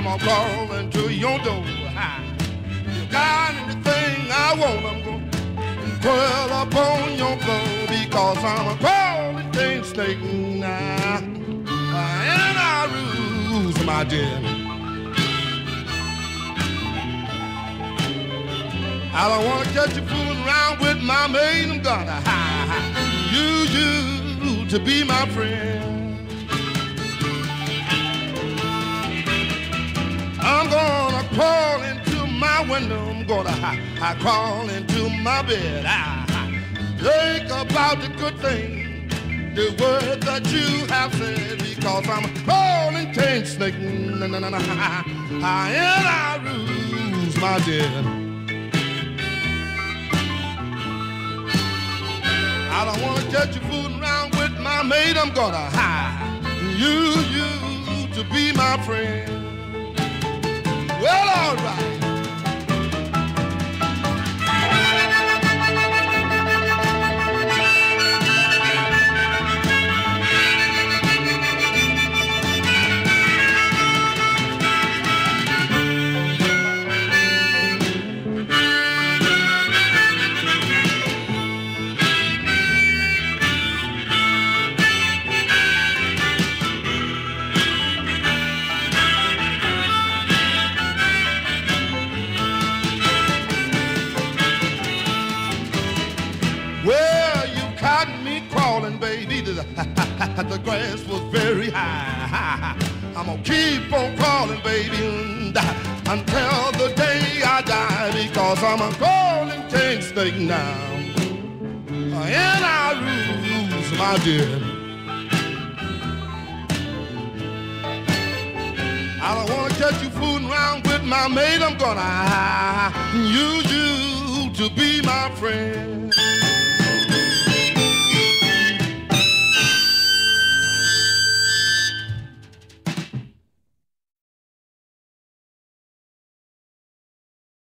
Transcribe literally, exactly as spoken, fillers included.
I'm a callin' to your door. You got anything I want, I'm gonna curl up on your floor, because I'm a crawling thing snake now, and I rules my dear. I don't wanna catch you fooling around with my maid. I'm gonna use you to be my friend. I'm gonna crawl into my window. I'm gonna I, I crawl into my bed. I, I think about the good things, the words that you have said, because I'm a crawling tame snake. No, no, no, no. I, I, and I lose my dead. I don't wanna catch you fooling around with my maid. I'm gonna hide you, you to be my friend. Well, all right. The grass was very high. I'm gonna keep on crawling, baby, until the day I die, because I'm a crawling king snake now, and I lose my dear. I don't wanna catch you fooling around with my maid. I'm gonna use you to be my friend.